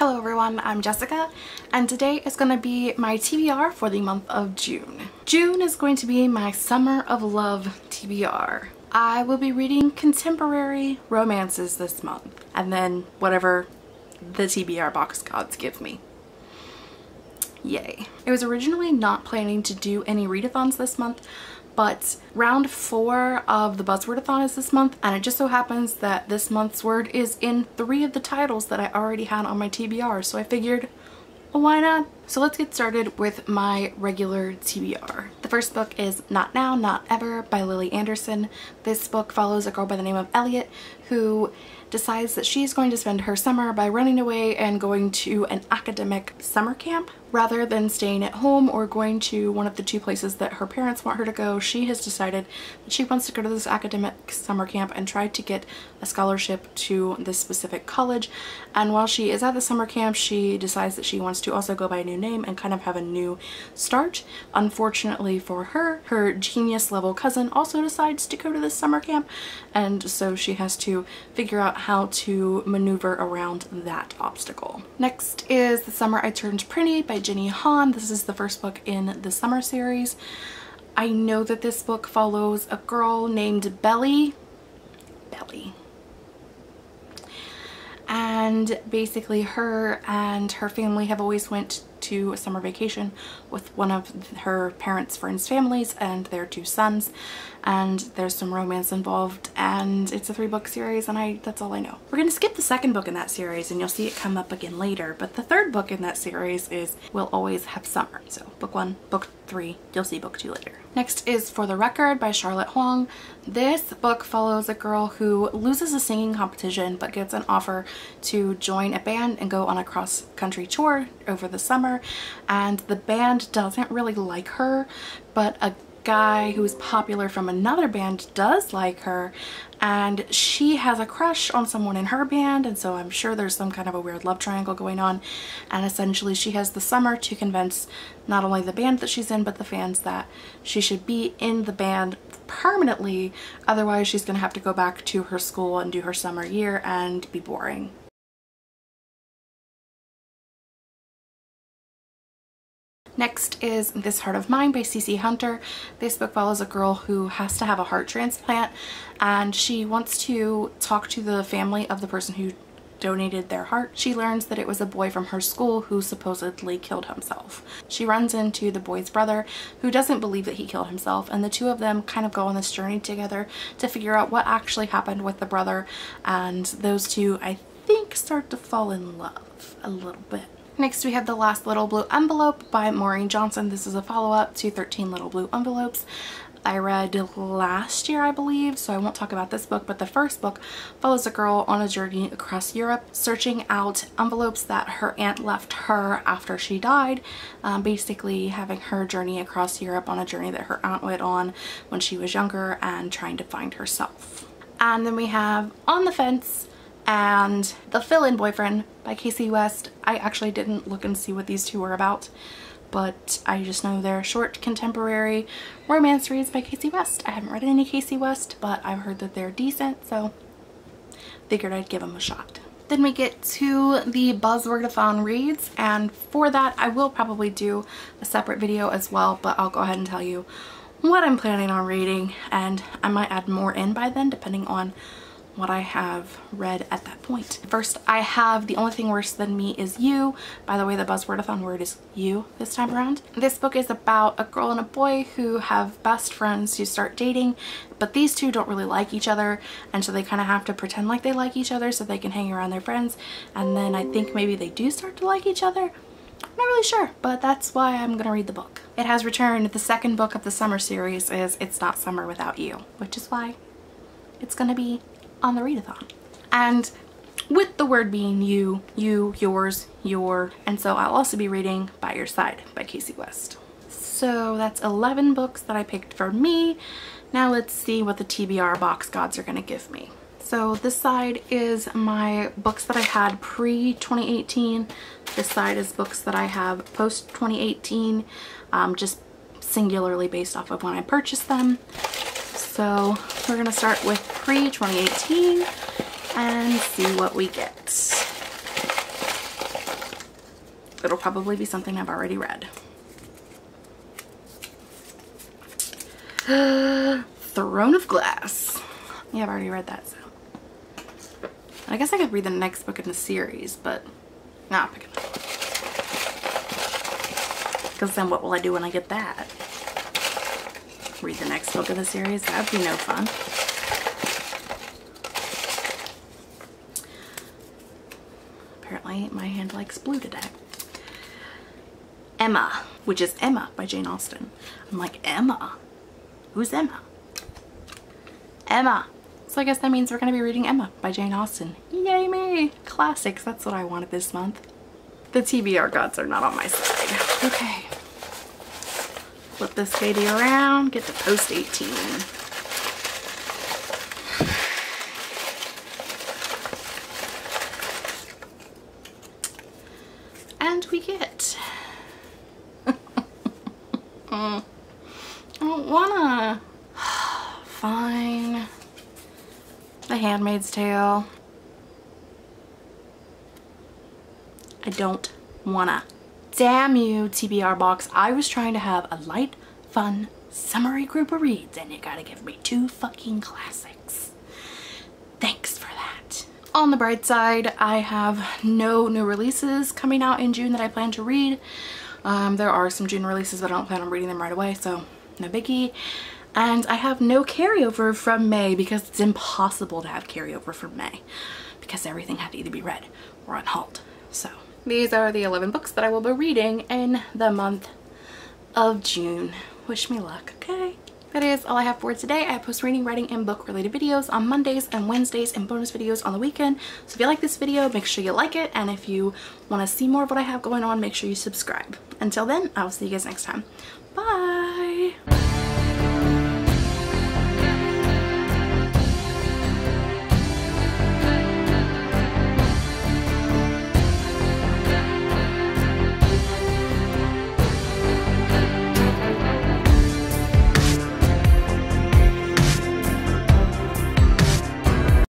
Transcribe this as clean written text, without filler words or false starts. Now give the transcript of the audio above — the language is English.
Hello everyone, I'm Jessica, and today is going to be my TBR for the month of June. June is going to be my Summer of Love TBR. I will be reading contemporary romances this month, and then whatever the TBR box gods give me. Yay. I was originally not planning to do any readathons this month, but round 4 of the Buzzwordathon is this month, and it just so happens that this month's word is in 3 of the titles that I already had on my TBR, so I figured, well, why not? So let's get started with my regular TBR. The first book is Not Now, Not Ever by Lily Anderson. This book follows a girl by the name of Elliot who decides that she's going to spend her summer by running away and going to an academic summer camp. Rather than staying at home or going to one of the 2 places that her parents want her to go, she has decided that she wants to go to this academic summer camp and try to get a scholarship to this specific college. And while she is at the summer camp, she decides that she wants to also go by a new name and kind of have a new start. Unfortunately for her, her genius level cousin also decides to go to this summer camp, and so she has to figure out how to maneuver around that obstacle. Next is The Summer I Turned Pretty by Jenny Hahn. This is the first book in the summer series. I know that this book follows a girl named Belly. And basically her and her family have always went to a summer vacation with one of her parents' friends' families and their 2 sons, and there's some romance involved, and it's a 3-book series, and that's all I know. We're gonna skip the second book in that series and you'll see it come up again later, but the third book in that series is We'll Always Have Summer. So book 1, book 3, you'll see book 2 later. Next is For the Record by Charlotte Huang. This book follows a girl who loses a singing competition but gets an offer to join a band and go on a cross-country tour over the summer, and the band doesn't really like her, but a guy who is popular from another band does like her, and she has a crush on someone in her band, and so I'm sure there's some kind of a weird love triangle going on, and essentially she has the summer to convince not only the band that she's in but the fans that she should be in the band permanently, otherwise she's gonna have to go back to her school and do her summer year and be boring. Next is This Heart of Mine by C.C. Hunter. This book follows a girl who has to have a heart transplant, and she wants to talk to the family of the person who donated their heart. She learns that it was a boy from her school who supposedly killed himself. She runs into the boy's brother, who doesn't believe that he killed himself, and the 2 of them kind of go on this journey together to figure out what actually happened with the brother, and those 2, I think, start to fall in love a little bit. Next we have The Last Little Blue Envelope by Maureen Johnson. This is a follow-up to 13 Little Blue Envelopes. I read last year, I believe, so I won't talk about this book, but the first book follows a girl on a journey across Europe searching out envelopes that her aunt left her after she died, basically having her journey across Europe on a journey that her aunt went on when she was younger and trying to find herself. And then we have On the Fence and The Fill in Boyfriend by Casey West. I actually didn't look and see what these 2 were about, but I just know they're short contemporary romance reads by Casey West. I haven't read any Casey West, but I've heard that they're decent, so figured I'd give them a shot. Then we get to the Buzzwordathon reads, and for that I will probably do a separate video as well, but I'll go ahead and tell you what I'm planning on reading, and I might add more in by then depending on what I have read at that point. First, I have The Only Thing Worse Than Me Is You. By the way, the Buzzwordathon word is you this time around. This book is about a girl and a boy who have best friends who start dating, but these 2 don't really like each other, and so they kind of have to pretend like they like each other so they can hang around their friends, and then I think maybe they do start to like each other. I'm not really sure, but that's why I'm gonna read the book. It has returned. The second book of the summer series is It's Not Summer Without You, which is why it's gonna be on the readathon. And with the word being you, you, yours, your, and so I'll also be reading By Your Side by Casey West. So that's 11 books that I picked for me. Now let's see what the TBR box gods are gonna give me. So this side is my books that I had pre-2018. This side is books that I have post-2018, just singularly based off of when I purchased them. So we're gonna start with pre-2018 and see what we get. it'll probably be something I've already read. Throne of Glass. Yeah, I've already read that, so. I guess I could read the next book in the series, but nah, I'll pick it up. Because then what will I do when I get that? Read the next book of the series? That'd be no fun. Apparently my hand likes blue today. Emma, which is Emma by Jane Austen. I'm like, Emma? Who's Emma? Emma. So I guess that means we're going to be reading Emma by Jane Austen. Yay me! Classics, that's what I wanted this month. The TBR gods are not on my side. Okay. Flip this baby around, get to post 18. And we get... I don't wanna. Fine. The Handmaid's Tale. I don't wanna. Damn you, TBR box. I was trying to have a light, fun, summery group of reads, and you gotta give me two fucking classics. Thanks for that. On the bright side, I have no new releases coming out in June that I plan to read. There are some June releases, but I don't plan on reading them right away, so no biggie. And I have no carryover from May, because it's impossible to have carryover from May, because everything had to either be read or on halt. So these are the 11 books that I will be reading in the month of June. Wish me luck, okay? That is all I have for today. I post reading, writing, and book related videos on Mondays and Wednesdays and bonus videos on the weekend. So if you like this video, make sure you like it. And if you want to see more of what I have going on, make sure you subscribe. Until then, I will see you guys next time. Bye!